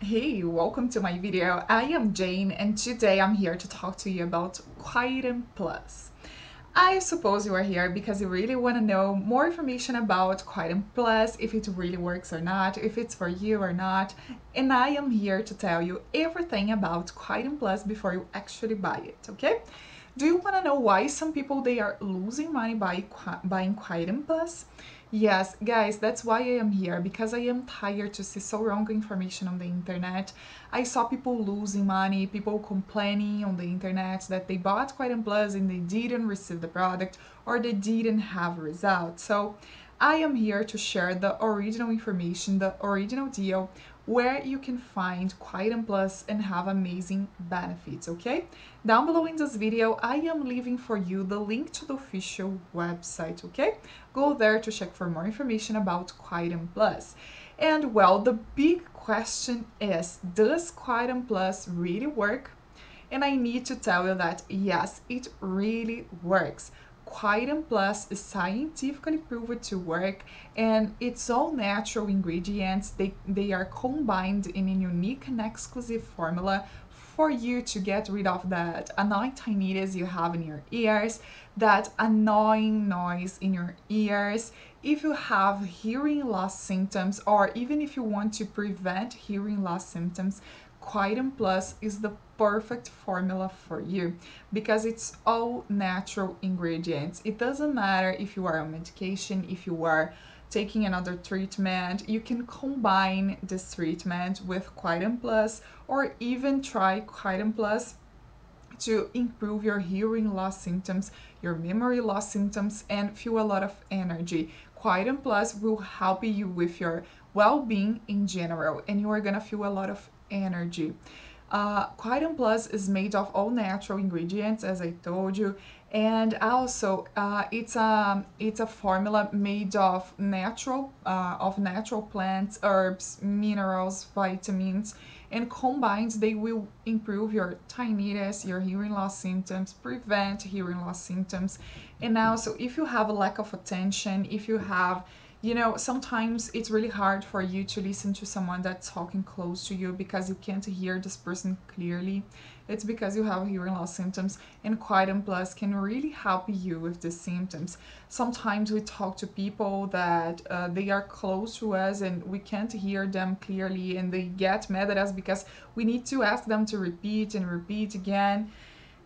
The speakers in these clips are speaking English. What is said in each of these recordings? Hey, welcome to my video. I am Jane and today I'm here to talk to you about Quietum Plus. I suppose you are here because you really want to know more information about Quietum Plus, if it really works or not, if it's for you or not, and I am here to tell you everything about Quietum Plus before you actually buy it, okay? Do you want to know why some people they are losing money by buying Quietum Plus? Yes, guys, that's why I am here, because I am tired to see so wrong information on the internet. I saw people losing money, people complaining on the internet that they bought Quietum Plus and they didn't receive the product or they didn't have results. So I am here to share the original information, the original deal, where you can find Quietum Plus and have amazing benefits, okay? Down below in this video, I am leaving for you the link to the official website, okay? Go there to check for more information about Quietum Plus. And well, the big question is, does Quietum Plus really work? And I need to tell you that yes, it really works. Quietum Plus is scientifically proven to work, and it's all natural ingredients. They are combined in a unique and exclusive formula for you to get rid of that annoying tinnitus you have in your ears, that annoying noise in your ears. If you have hearing loss symptoms, or even if you want to prevent hearing loss symptoms, Quietum Plus is the perfect formula for you because it's all natural ingredients. It doesn't matter if you are on medication, if you are taking another treatment, you can combine this treatment with Quietum Plus or even try Quietum Plus to improve your hearing loss symptoms, your memory loss symptoms, and feel a lot of energy. Quietum Plus will help you with your well-being in general, and you are gonna feel a lot of energy. Quietum Plus is made of all natural ingredients, as I told you, and also it's a formula made of natural plants, herbs, minerals, vitamins, and combined they will improve your tinnitus, your hearing loss symptoms, prevent hearing loss symptoms, and also if you have a lack of attention, if you have, you know, sometimes it's really hard for you to listen to someone that's talking close to you because you can't hear this person clearly. It's because you have hearing loss symptoms, and Quietum Plus can really help you with the symptoms. Sometimes we talk to people that they are close to us and we can't hear them clearly, and they get mad at us because we need to ask them to repeat and repeat again.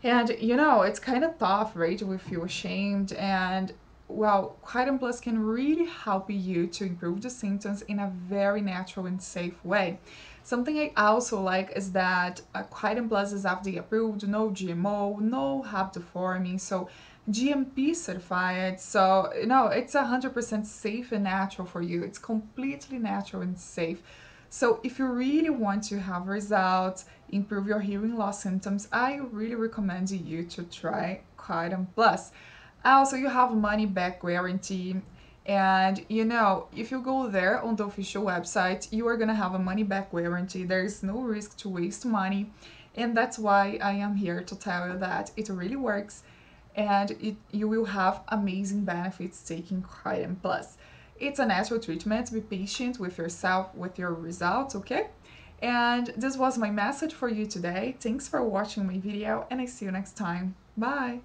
And, you know, it's kind of tough, right? We feel ashamed, and well, Quietum Plus can really help you to improve the symptoms in a very natural and safe way. Something I also like is that Quietum Plus is FDA approved, no GMO, no haptoforming, so GMP certified. So, you know, it's 100% safe and natural for you. It's completely natural and safe. So if you really want to have results, improve your hearing loss symptoms, I really recommend you to try Quietum Plus. Also, you have money back guarantee, and you know, if you go there on the official website, you are gonna have a money back guarantee. There is no risk to waste money, and that's why I am here to tell you that it really works, and you will have amazing benefits taking Quietum Plus. It's a natural treatment. Be patient with yourself, with your results, okay? And this was my message for you today. Thanks for watching my video, and I see you next time. Bye!